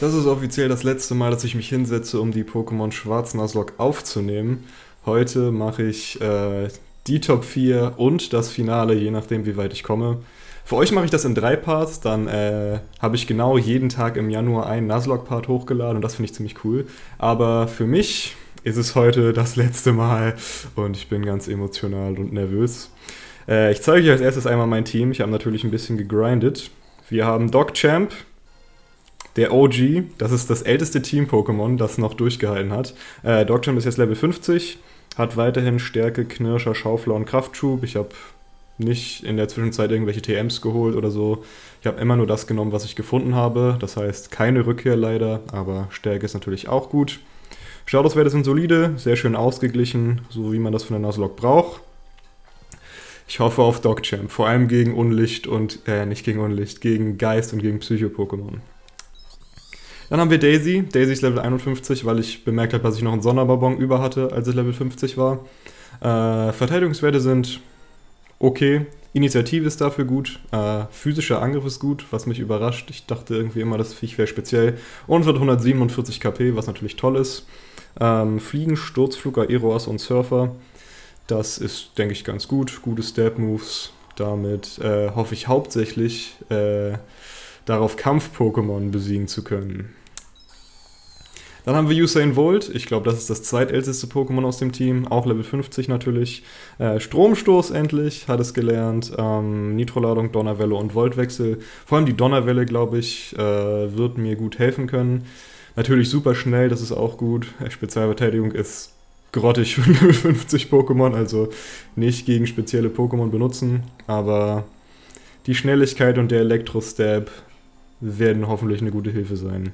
Das ist offiziell das letzte Mal, dass ich mich hinsetze, um die Pokémon Schwarz-Nuzlocke aufzunehmen. Heute mache ich die Top 4 und das Finale, je nachdem wie weit ich komme. Für euch mache ich das in 3 Parts, dann habe ich genau jeden Tag im Januar einen Nuzlocke-Part hochgeladen und das finde ich ziemlich cool. Aber für mich ist es heute das letzte Mal und ich bin ganz emotional und nervös. Ich zeige euch als erstes einmal mein Team. Ich habe natürlich ein bisschen gegrindet. Wir haben Doc Champ, der OG. Das ist das älteste Team-Pokémon, das noch durchgehalten hat. Doc Champ ist jetzt Level 50, hat weiterhin Stärke, Knirscher, Schaufler und Kraftschub. Ich habe nicht in der Zwischenzeit irgendwelche TMs geholt oder so. Ich habe immer nur das genommen, was ich gefunden habe. Das heißt, keine Rückkehr leider, aber Stärke ist natürlich auch gut. Statuswerte sind solide, sehr schön ausgeglichen, so wie man das von der Nuzlocke braucht. Ich hoffe auf Dogchamp, vor allem gegen Unlicht und, nicht gegen Unlicht, gegen Geist und gegen Psycho-Pokémon. Dann haben wir Daisy. Daisy ist Level 51, weil ich bemerkt habe, dass ich noch einen Sonderbonbon über hatte, als ich Level 50 war. Verteidigungswerte sind okay, Initiative ist dafür gut, physischer Angriff ist gut, was mich überrascht. Ich dachte irgendwie immer, das Viech wäre speziell. Und wird 147 KP, was natürlich toll ist. Fliegen, Sturzflug, Aeroas und Surfer. Das ist, denke ich, ganz gut. Gute Step-Moves. Damit hoffe ich hauptsächlich darauf, Kampf-Pokémon besiegen zu können. Dann haben wir Usain Volt. Ich glaube, das ist das zweitälteste Pokémon aus dem Team. Auch Level 50 natürlich. Stromstoß endlich, hat es gelernt. Nitroladung, Donnerwelle und Voltwechsel. Vor allem die Donnerwelle, glaube ich, wird mir gut helfen können. Natürlich super schnell, das ist auch gut. Spezialverteidigung ist grottig für Level 50 Pokémon, also nicht gegen spezielle Pokémon benutzen, aber die Schnelligkeit und der Elektro-Stab werden hoffentlich eine gute Hilfe sein.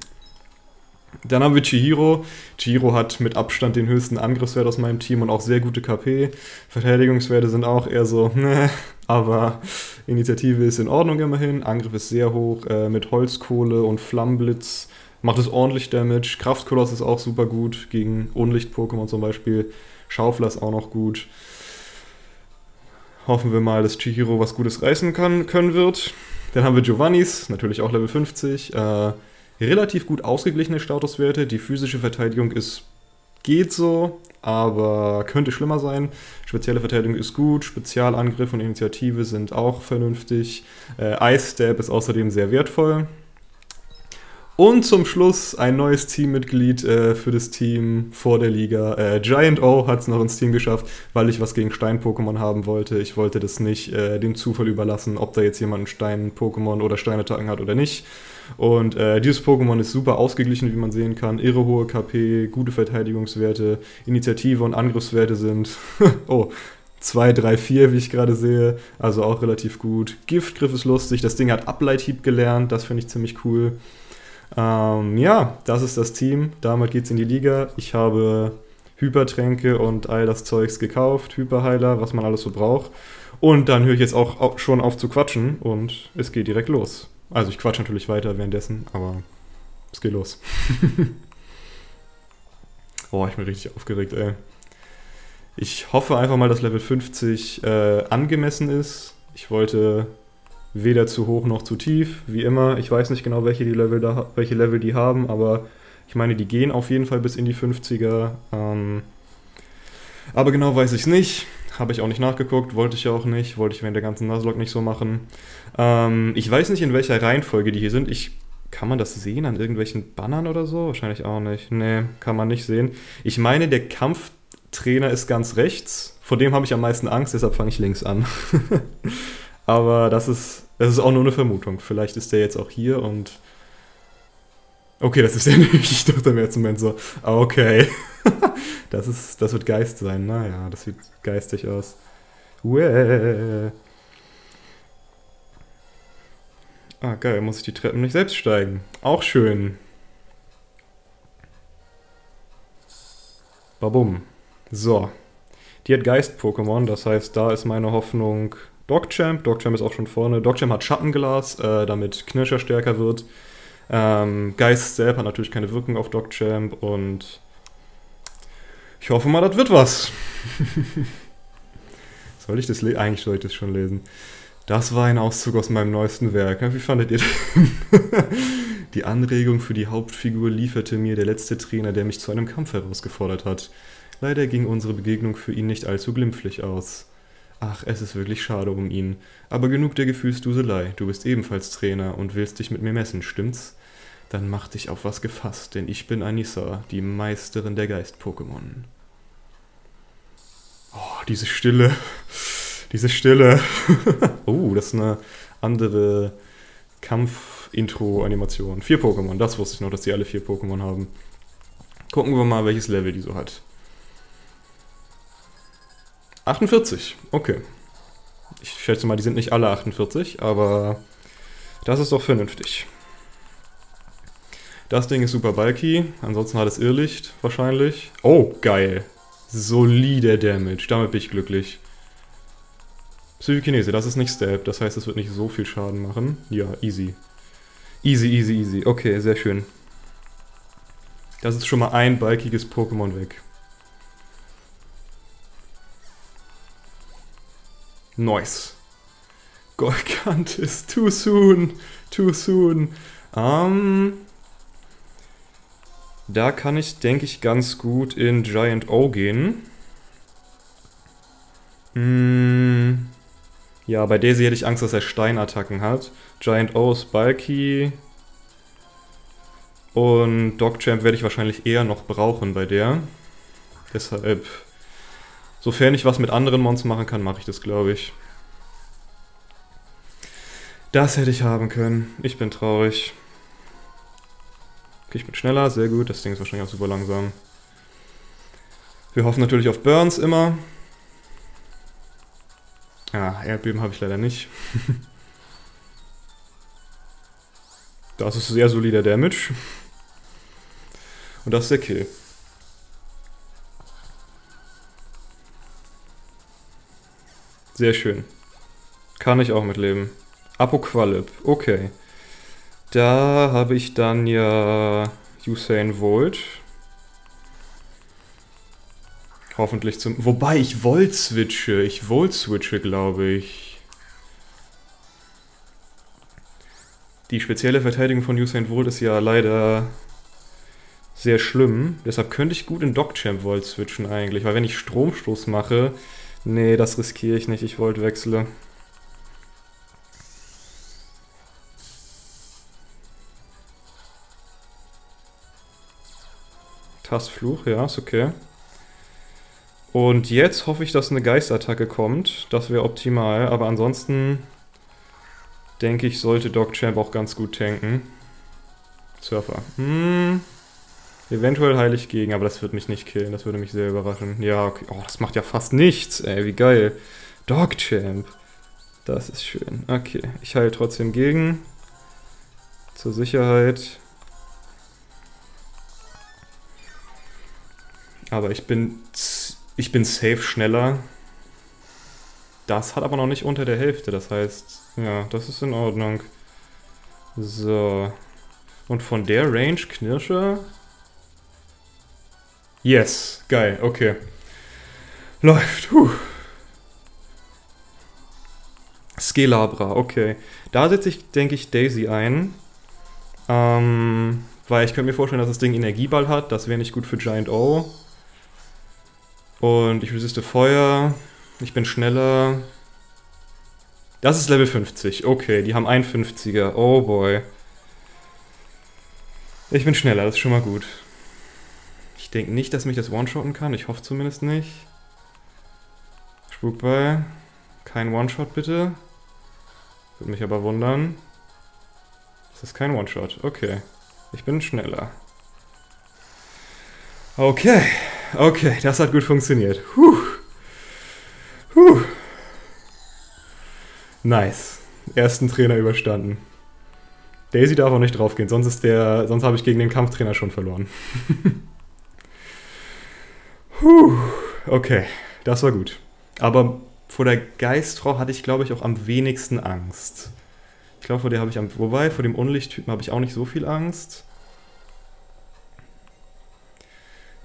Dann haben wir Chihiro. Chihiro hat mit Abstand den höchsten Angriffswert aus meinem Team und auch sehr gute KP. Verteidigungswerte sind auch eher so, ne, aber Initiative ist in Ordnung immerhin. Angriff ist sehr hoch, mit Holzkohle und Flammenblitz. Macht es ordentlich Damage. Kraftkoloss ist auch super gut gegen Unlicht-Pokémon zum Beispiel. Schaufler ist auch noch gut. Hoffen wir mal, dass Chihiro was Gutes reißen können wird. Dann haben wir Giovannis, natürlich auch Level 50. Relativ gut ausgeglichene Statuswerte. Die physische Verteidigung geht so, aber könnte schlimmer sein. Spezielle Verteidigung ist gut. Spezialangriff und Initiative sind auch vernünftig. Ice-Stab ist außerdem sehr wertvoll. Und zum Schluss ein neues Teammitglied für das Team vor der Liga. Giant-O hat es noch ins Team geschafft, weil ich was gegen Stein-Pokémon haben wollte. Ich wollte das nicht dem Zufall überlassen, ob da jetzt jemand ein Stein-Pokémon oder Steinattacken hat oder nicht. Und dieses Pokémon ist super ausgeglichen, wie man sehen kann. Irre hohe KP, gute Verteidigungswerte, Initiative und Angriffswerte sind oh, 2, 3, 4, wie ich gerade sehe. Also auch relativ gut. Giftgriff ist lustig, das Ding hat Ableithieb gelernt, das finde ich ziemlich cool. Ja, das ist das Team. Damit geht's in die Liga. Ich habe Hypertränke und all das Zeugs gekauft, Hyperheiler, was man alles so braucht. Und dann höre ich jetzt auch schon auf zu quatschen und es geht direkt los. Also ich quatsche natürlich weiter währenddessen, aber es geht los. Boah, ich bin richtig aufgeregt, ey. Ich hoffe einfach mal, dass Level 50 angemessen ist. Ich wollte weder zu hoch noch zu tief, wie immer. Ich weiß nicht genau, welche Level die haben, aber ich meine, die gehen auf jeden Fall bis in die 50er. Aber genau weiß ich es nicht. Habe ich auch nicht nachgeguckt, wollte ich ja auch nicht. Wollte ich während der ganzen Nuzlocke nicht so machen. Ich weiß nicht, in welcher Reihenfolge die hier sind. Kann man das sehen an irgendwelchen Bannern oder so? Wahrscheinlich auch nicht. Nee, kann man nicht sehen. Ich meine, der Kampftrainer ist ganz rechts. Vor dem habe ich am meisten Angst, deshalb fange ich links an. Aber das ist auch nur eine Vermutung. Vielleicht ist der jetzt auch hier und... Okay, das ist der nicht. Ich dachte mir jetzt im Moment so, okay. Das wird Geist sein. Naja, das sieht geistig aus. Uäh. Ah, geil, muss ich die Treppen nicht selbst steigen. Auch schön. Babum. So. Die hat Geist-Pokémon, das heißt, da ist meine Hoffnung... Dogchamp. Dogchamp ist auch schon vorne. Dogchamp hat Schattenglas, damit Knirscher stärker wird. Geist Stab hat natürlich keine Wirkung auf Dogchamp und ich hoffe mal, das wird was. Eigentlich soll ich das schon lesen. Das war ein Auszug aus meinem neuesten Werk. Wie fandet ihr das? Die Anregung für die Hauptfigur lieferte mir der letzte Trainer, der mich zu einem Kampf herausgefordert hat. Leider ging unsere Begegnung für ihn nicht allzu glimpflich aus. Ach, es ist wirklich schade um ihn. Aber genug der Gefühlsduselei, du bist ebenfalls Trainer und willst dich mit mir messen, stimmt's? Dann mach dich auf was gefasst, denn ich bin Anissa, die Meisterin der Geist-Pokémon. Oh, diese Stille. Diese Stille. Oh, das ist eine andere Kampf-Intro-Animation. 4 Pokémon, das wusste ich noch, dass die alle 4 Pokémon haben. Gucken wir mal, welches Level die so hat. 48, okay. Ich schätze mal, die sind nicht alle 48, aber das ist doch vernünftig. Das Ding ist super bulky, ansonsten hat es Irrlicht wahrscheinlich. Oh, geil. Solider Damage, damit bin ich glücklich. Psychokinese, das ist nicht Stab, das heißt, es wird nicht so viel Schaden machen. Ja, easy. Easy, easy, easy. Okay, sehr schön. Das ist schon mal ein bulkiges Pokémon weg. Nice. Golgantus, too soon. Too soon. Da kann ich, denke ich, ganz gut in Giant-O gehen. Ja, bei Daisy hätte ich Angst, dass er Steinattacken hat. Giant-O ist bulky. Und Doc Champ werde ich wahrscheinlich eher noch brauchen bei der. Deshalb, sofern ich was mit anderen Mons machen kann, mache ich das, glaube ich. Das hätte ich haben können. Ich bin traurig. Okay, ich bin schneller, sehr gut. Das Ding ist wahrscheinlich auch super langsam. Wir hoffen natürlich auf Burns immer. Ja, Erdbeben habe ich leider nicht. Das ist sehr solider Damage. Und das ist der Kill. Sehr schön. Kann ich auch mitleben. Apoqualip, okay. Da habe ich dann ja Usain Volt. Hoffentlich zum... Wobei, ich Volt-switche. Ich Volt-switche, glaube ich. Die spezielle Verteidigung von Usain Volt ist ja leider sehr schlimm. Deshalb könnte ich gut in Dogchamp Volt switchen eigentlich. Weil wenn ich Stromstoß mache... Nee, das riskiere ich nicht. Ich Volt wechsle. Tastfluch, ja, ist okay. Und jetzt hoffe ich, dass eine Geistattacke kommt. Das wäre optimal, aber ansonsten denke ich, sollte Dogchamp auch ganz gut tanken. Surfer. Eventuell heile ich gegen, aber das wird mich nicht killen. Das würde mich sehr überraschen. Ja, okay. Oh, das macht ja fast nichts, ey. Wie geil. Dogchamp. Das ist schön. Okay, ich heile trotzdem gegen. Zur Sicherheit. Aber ich bin safe schneller. Das hat aber noch nicht unter der Hälfte, das heißt, ja, das ist in Ordnung. So. Und von der Range Knirsche? Yes, geil, okay. Läuft, huh. Scalabra, okay. Da setze ich, denke ich, Daisy ein. Weil ich könnte mir vorstellen, dass das Ding Energieball hat, das wäre nicht gut für Giant-O. Und ich resiste Feuer. Ich bin schneller. Das ist Level 50. Okay, die haben einen 50er. Oh boy. Ich bin schneller, das ist schon mal gut. Ich denke nicht, dass mich das One-Shotten kann. Ich hoffe zumindest nicht. Spukball. Kein One-Shot bitte. Würde mich aber wundern. Das ist kein One-Shot. Okay. Ich bin schneller. Okay. Okay, das hat gut funktioniert. Puh. Puh. Nice. Ersten Trainer überstanden. Daisy darf auch nicht draufgehen, sonst habe ich gegen den Kampftrainer schon verloren. Puh. Okay, das war gut. Aber vor der Geistfrau hatte ich, glaube ich, auch am wenigsten Angst. Ich glaube, vor der habe ich am... Wobei, vor dem Unlichttypen habe ich auch nicht so viel Angst.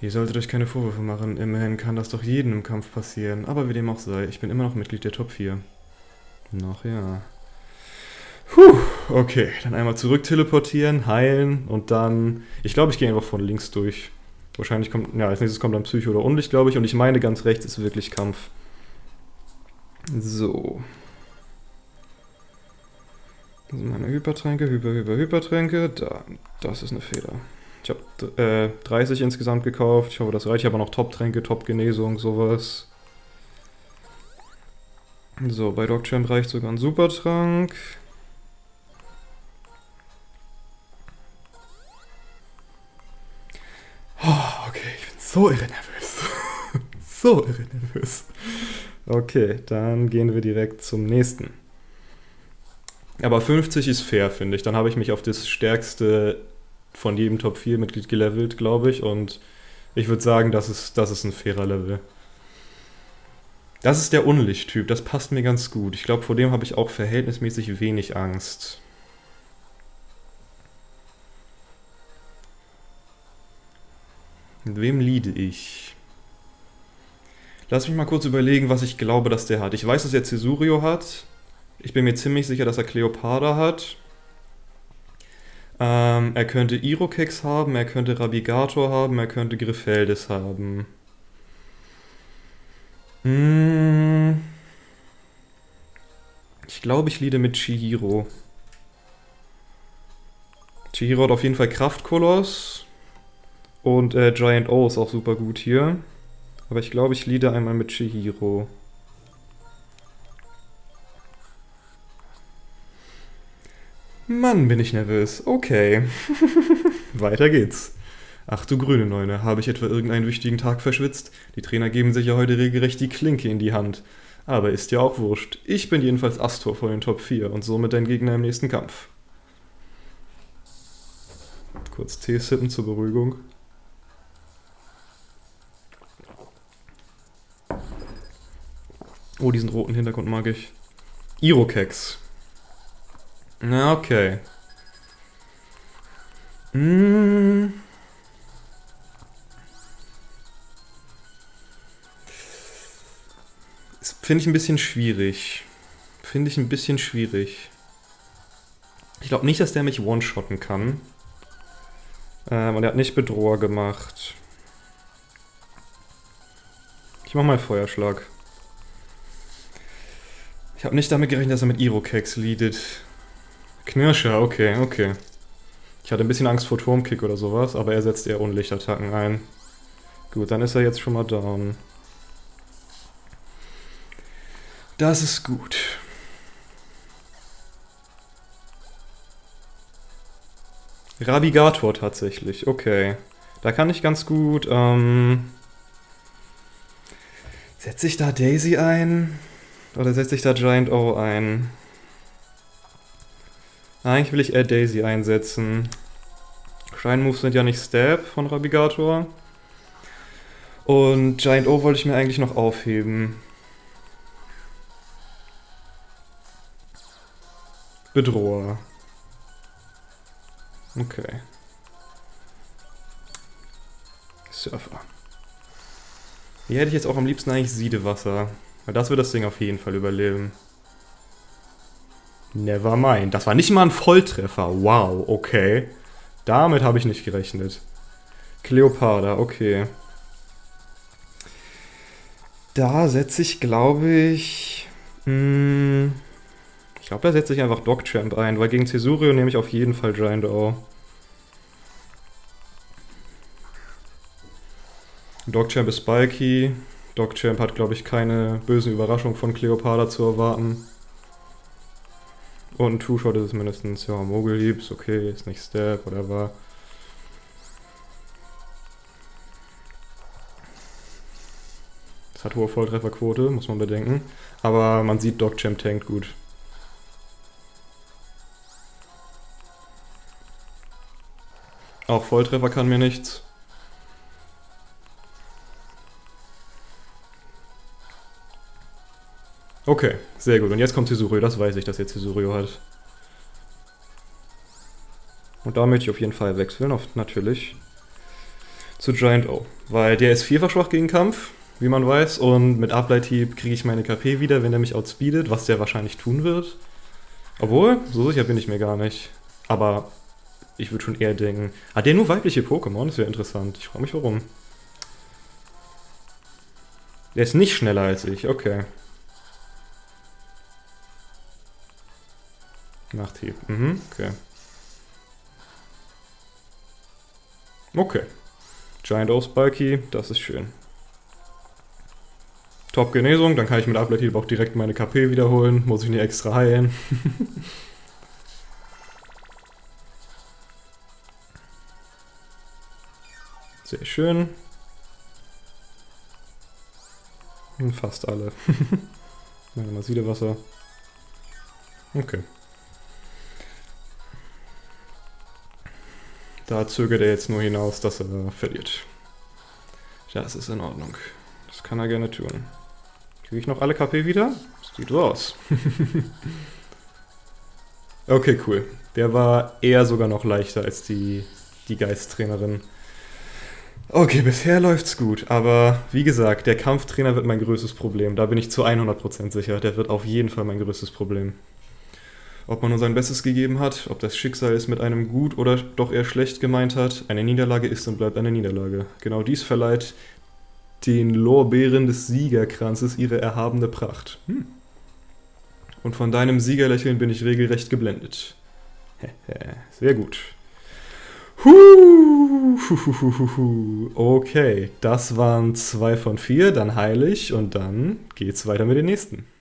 Ihr solltet euch keine Vorwürfe machen, immerhin kann das doch jedem im Kampf passieren. Aber wie dem auch sei, ich bin immer noch Mitglied der Top 4. Noch ja. Puh, okay. Dann einmal zurück teleportieren, heilen und dann... Ich glaube, ich gehe einfach von links durch. Wahrscheinlich kommt... Ja, als nächstes kommt dann Psycho oder Unlicht, glaube ich. Und ich meine, ganz rechts ist wirklich Kampf. So. Das sind meine Hypertränke, Hypertränke. Da, das ist eine Feder. Ich habe 30 insgesamt gekauft. Ich hoffe, das reicht. Ich habe noch Top-Tränke, Top-Genesung, sowas. So, bei Dogchamp reicht sogar ein Supertrank. Oh, okay, ich bin so irre nervös. So irre nervös. Okay, dann gehen wir direkt zum nächsten. Aber 50 ist fair, finde ich. Dann habe ich mich auf das stärkste von jedem Top 4 Mitglied gelevelt, glaube ich. Und ich würde sagen, das ist ein fairer Level. Das ist der Unlicht-Typ, das passt mir ganz gut. Ich glaube, vor dem habe ich auch verhältnismäßig wenig Angst. Mit wem leade ich? Lass mich mal kurz überlegen, was ich glaube, dass der hat. Ich weiß, dass er Cesurio hat. Ich bin mir ziemlich sicher, dass er Cleopatra hat. Er könnte Irokex haben, er könnte Rabigator haben, er könnte Griffeldes haben. Ich glaube, ich leade mit Chihiro. Chihiro hat auf jeden Fall Kraftkoloss. Und Giant-O ist auch super gut hier. Aber ich glaube, ich leade einmal mit Chihiro. Mann, bin ich nervös. Okay. Weiter geht's. Ach du grüne Neune, habe ich etwa irgendeinen wichtigen Tag verschwitzt? Die Trainer geben sich ja heute regelrecht die Klinke in die Hand. Aber ist ja auch wurscht. Ich bin jedenfalls Astor von den Top 4 und somit dein Gegner im nächsten Kampf. Kurz Tee sippen zur Beruhigung. Oh, diesen roten Hintergrund mag ich. Irokex. Na, okay. Das finde ich ein bisschen schwierig. Ich glaube nicht, dass der mich one-shotten kann. Und er hat nicht Bedroher gemacht. Ich mache mal einen Feuerschlag. Ich habe nicht damit gerechnet, dass er mit Irokex leadet. Knirscher, okay, okay. Ich hatte ein bisschen Angst vor Turmkick oder sowas, aber er setzt eher Unlichtattacken ein. Gut, dann ist er jetzt schon mal down. Das ist gut. Rabigator tatsächlich, okay. Da kann ich ganz gut, setze ich da Daisy ein? Oder setze ich da Giant-O ein? Eigentlich will ich eher Daisy einsetzen. Shine-Moves sind ja nicht Stab von Rabigator. Und Giant-O wollte ich mir eigentlich noch aufheben. Bedroher. Okay. Surfer. Hier hätte ich jetzt auch am liebsten eigentlich Siedewasser. Weil das wird das Ding auf jeden Fall überleben. Nevermind. Das war nicht mal ein Volltreffer. Wow, okay. Damit habe ich nicht gerechnet. Cleopatra, okay. Da setze ich, glaube ich... ich glaube, da setze ich einfach Doc Champ ein, weil gegen Cesurio nehme ich auf jeden Fall Giant-O. Doc Champ ist Spiky. Doc Champ hat, glaube ich, keine bösen Überraschungen von Cleopatra zu erwarten. Und ein Two-Shot ist es mindestens, ja, Mogulhiebs, okay, ist nicht Stab, whatever. Das hat hohe Volltrefferquote, muss man bedenken. Aber man sieht, Doc Champ tankt gut. Auch Volltreffer kann mir nichts. Okay, sehr gut. Und jetzt kommt Cesurio. Das weiß ich, dass jetzt Cesurio hat. Und da möchte ich auf jeden Fall wechseln, oft natürlich. Zu Giant-O. Weil der ist vielfach schwach gegen Kampf, wie man weiß. Und mit Ableithieb kriege ich meine KP wieder, wenn er mich outspeedet, was der wahrscheinlich tun wird. Obwohl, so sicher bin ich mir gar nicht. Aber ich würde schon eher denken... Hat der nur weibliche Pokémon? Das wäre interessant. Ich frage mich, warum. Der ist nicht schneller als ich, okay. Nachthieb, okay. Okay. Giant-O Spikey, das ist schön. Top Genesung, dann kann ich mit Apoqualip auch direkt meine KP wiederholen. Muss ich nicht extra heilen. Sehr schön. Fast alle. Meine massive Wasser. Okay. Da zögert er jetzt nur hinaus, dass er verliert. Das ist in Ordnung. Das kann er gerne tun. Kriege ich noch alle KP wieder? Sieht so aus. Okay, cool. Der war eher sogar noch leichter als die Geisttrainerin. Okay, bisher läuft's gut, aber wie gesagt, der Kampftrainer wird mein größtes Problem. Da bin ich zu 100% sicher. Der wird auf jeden Fall mein größtes Problem. Ob man nur sein Bestes gegeben hat, ob das Schicksal es mit einem gut oder doch eher schlecht gemeint hat, eine Niederlage ist und bleibt eine Niederlage. Genau dies verleiht den Lorbeeren des Siegerkranzes ihre erhabene Pracht. Und von deinem Siegerlächeln bin ich regelrecht geblendet. Sehr gut. Okay, das waren 2 von 4, dann heile ich und dann geht's weiter mit den nächsten.